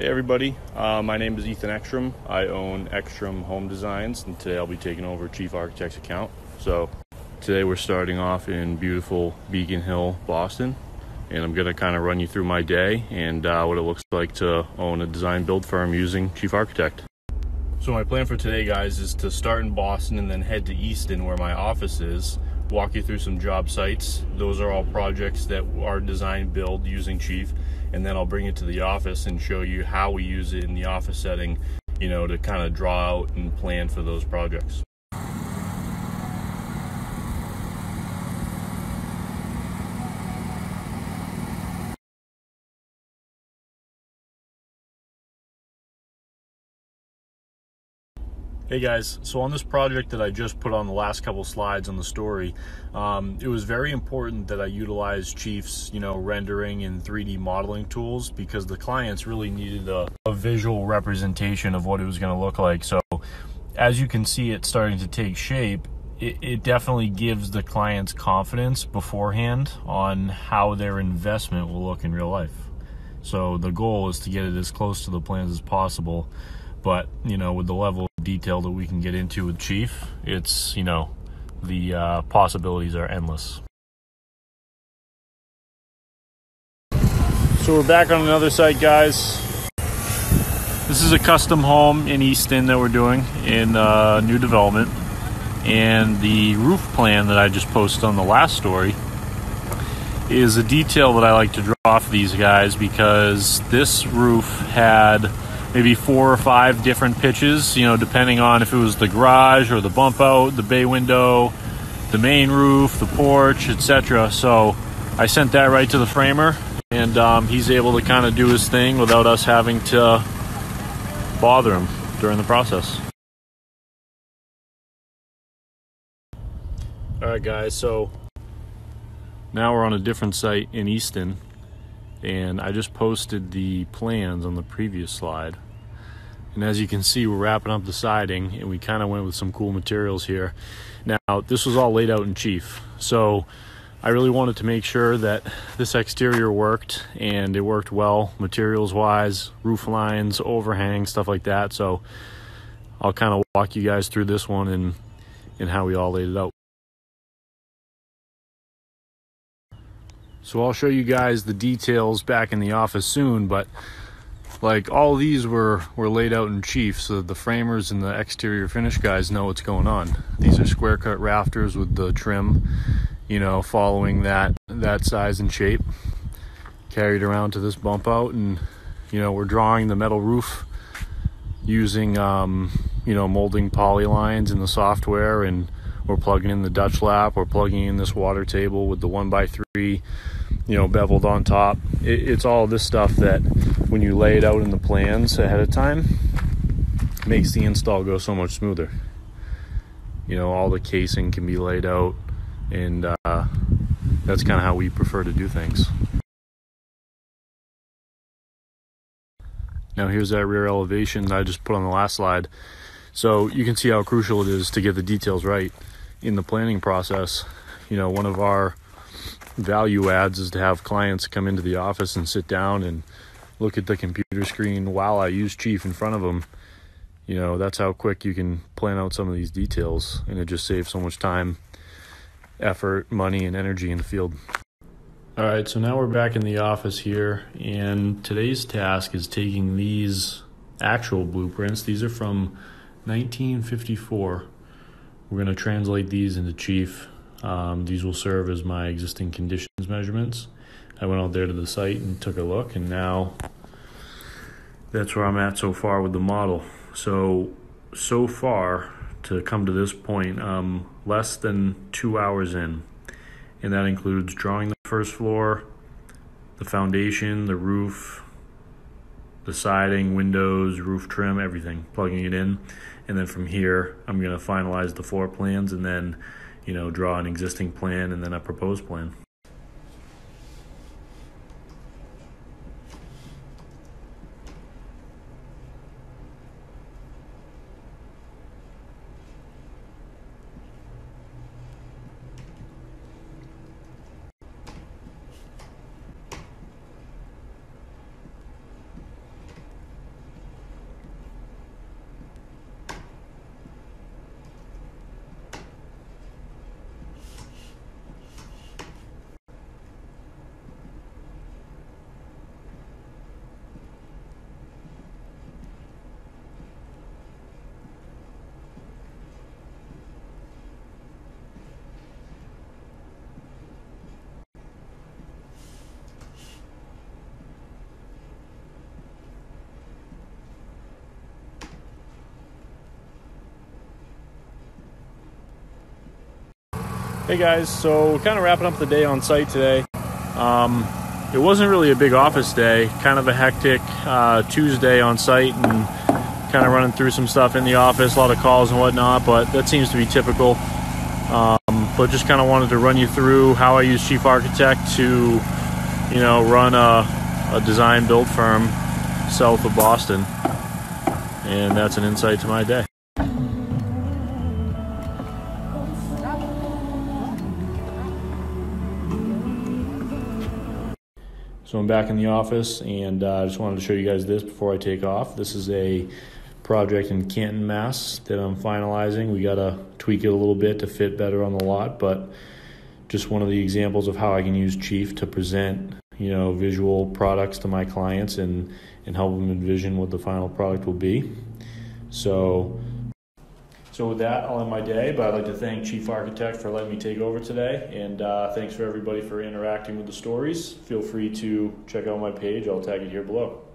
Hey everybody, my name is Ethan Ekstrom. I own Ekstrom Home Designs, and today I'll be taking over Chief Architect's account. So today we're starting off in beautiful Beacon Hill, Boston, and I'm gonna kind of run you through my day and what it looks like to own a design build firm using Chief Architect. So my plan for today, guys, is to start in Boston and then head to Easton where my office is, walk you through some job sites. Those are all projects that are design build using Chief, and then I'll bring it to the office and show you how we use it in the office setting, you know, to kind of draw out and plan for those projects. Hey guys, so on this project that I just put on the last couple slides on the story, it was very important that I utilize Chief's, you know, rendering and 3D modeling tools because the clients really needed a visual representation of what it was going to look like. So as you can see, it's starting to take shape. It definitely gives the clients confidence beforehand on how their investment will look in real life. So the goal is to get it as close to the plans as possible, but, you know, with the level detail that we can get into with Chief, it's, you know, the possibilities are endless. So we're back on another site, guys. This is a custom home in Easton that we're doing in new development, and the roof plan that I just posted on the last story is a detail that I like to draw for these guys because this roof had maybe 4 or 5 different pitches, you know, depending on if it was the garage or the bump out, the bay window, the main roof, the porch, etc. So I sent that right to the framer, and he's able to kind of do his thing without us having to bother him during the process. All right guys, so now we're on a different site in Easton, and I just posted the plans on the previous slide, and as you can see, we're wrapping up the siding and we kind of went with some cool materials here. Now this was all laid out in Chief, so I really wanted to make sure that this exterior worked, and it worked well materials wise, roof lines, overhang, stuff like that. So I'll kind of walk you guys through this one and how we all laid it out. So I'll show you guys the details back in the office soon, but like all these were laid out in Chief so that the framers and the exterior finish guys know what's going on. These are square cut rafters with the trim, you know, following that size and shape, carried around to this bump out, and you know, we're drawing the metal roof using you know, molding poly lines in the software, and we're plugging in the Dutch lap, we're plugging in this water table with the 1x3, you know, beveled on top. It's all this stuff that when you lay it out in the plans ahead of time, makes the install go so much smoother. You know, all the casing can be laid out, and that's kind of how we prefer to do things. Now here's that rear elevation that I just put on the last slide. So you can see how crucial it is to get the details right in the planning process. You know, one of our value adds is to have clients come into the office and sit down and look at the computer screen while I use Chief in front of them. You know, that's how quick you can plan out some of these details, and it just saves so much time, effort, money, and energy in the field. All right, so now we're back in the office here, and today's task is taking these actual blueprints. These are from 1954. We're going to translate these into Chief. These will serve as my existing conditions measurements. I went out there to the site and took a look, and now that's where I'm at so far with the model. So far, to come to this point, I'm less than 2 hours in, and that includes drawing the first floor, the foundation, the roof, the siding, windows, roof trim, everything, plugging it in. And then from here, I'm going to finalize the floor plans and then, you know, draw an existing plan and then a proposed plan. Hey guys, so kind of wrapping up the day on site today. It wasn't really a big office day, kind of a hectic Tuesday on site and kind of running through some stuff in the office, a lot of calls and whatnot, but that seems to be typical. But just kind of wanted to run you through how I use Chief Architect to, you know, run a design build firm south of Boston. And that's an insight to my day. So I'm back in the office, and I just wanted to show you guys this before I take off. This is a project in Canton, Mass. That I'm finalizing. We got to tweak it a little bit to fit better on the lot, but just one of the examples of how I can use Chief to present, you know, visual products to my clients and help them envision what the final product will be. So with that, I'll end my day, but I'd like to thank Chief Architect for letting me take over today, and thanks for everybody for interacting with the stories. Feel free to check out my page. I'll tag it here below.